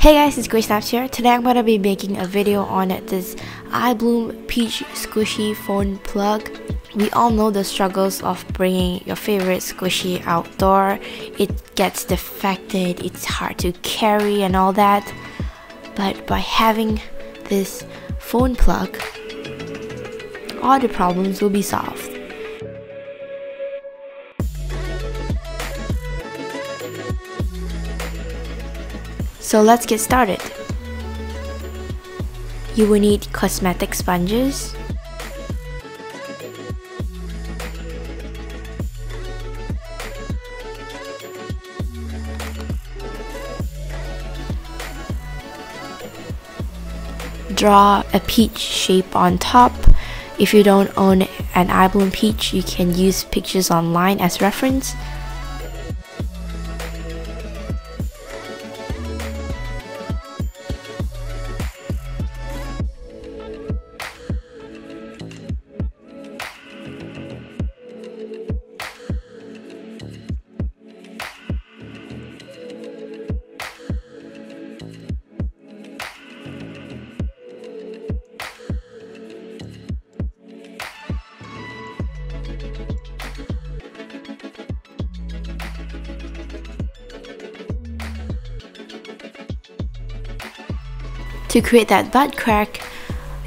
Hey guys, it's Grace Snaps here. Today I'm going to be making a video on this iBloom Peach Squishy phone plug. We all know the struggles of bringing your favorite squishy outdoor. It gets defected, it's hard to carry and all that. But by having this phone plug, all the problems will be solved. So let's get started. You will need cosmetic sponges, draw a peach shape on top. If you don't own an iBloom peach, you can use pictures online as reference. To create that butt crack,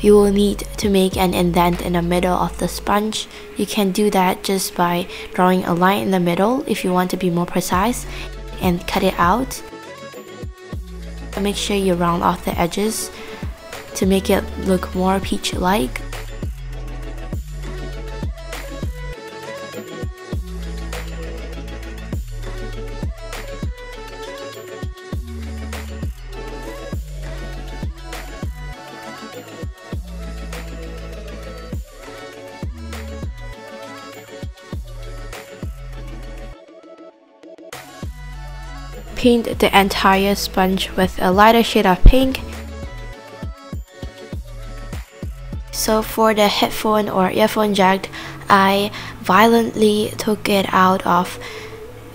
you will need to make an indent in the middle of the sponge. You can do that just by drawing a line in the middle if you want to be more precise, and cut it out. Make sure you round off the edges to make it look more peach-like. Paint the entire sponge with a lighter shade of pink. So for the headphone or earphone jack, I violently took it out of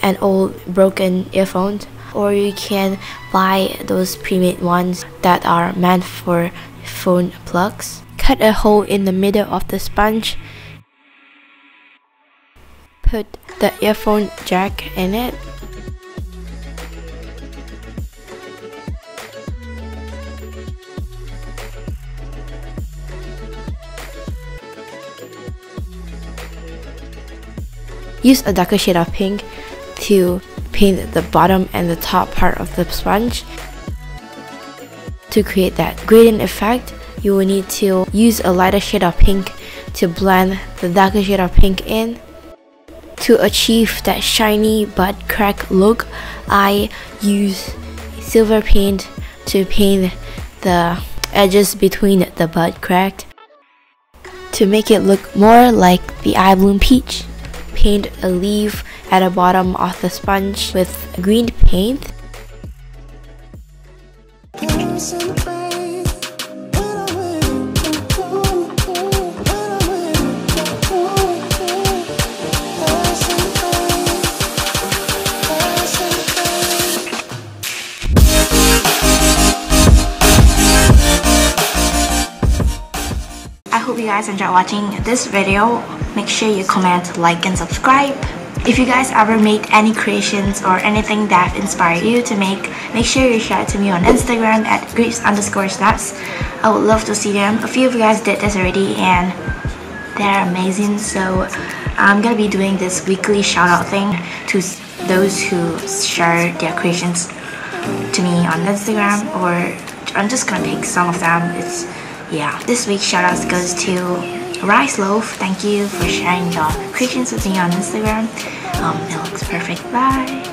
an old broken earphone, or you can buy those pre-made ones that are meant for phone plugs. Cut a hole in the middle of the sponge. Put the earphone jack in it. Use a darker shade of pink to paint the bottom and the top part of the sponge. To create that gradient effect, you will need to use a lighter shade of pink to blend the darker shade of pink in. To achieve that shiny butt crack look, I use silver paint to paint the edges between the butt crack to make it look more like the iBloom peach. Paint a leaf at the bottom of the sponge with green paint. I hope you guys enjoyed watching this video. Make sure you comment, like, and subscribe. If you guys ever make any creations or anything that inspired you to make sure you share it to me on Instagram at Grace_snaps. I would love to see them. A few of you guys did this already and they're amazing. So I'm gonna be doing this weekly shout out thing to those who share their creations to me on Instagram, or I'm just gonna pick some of them. This week's shout outs goes to Rice Loaf. Thank you for sharing your creations with me on Instagram. It looks perfect. Bye.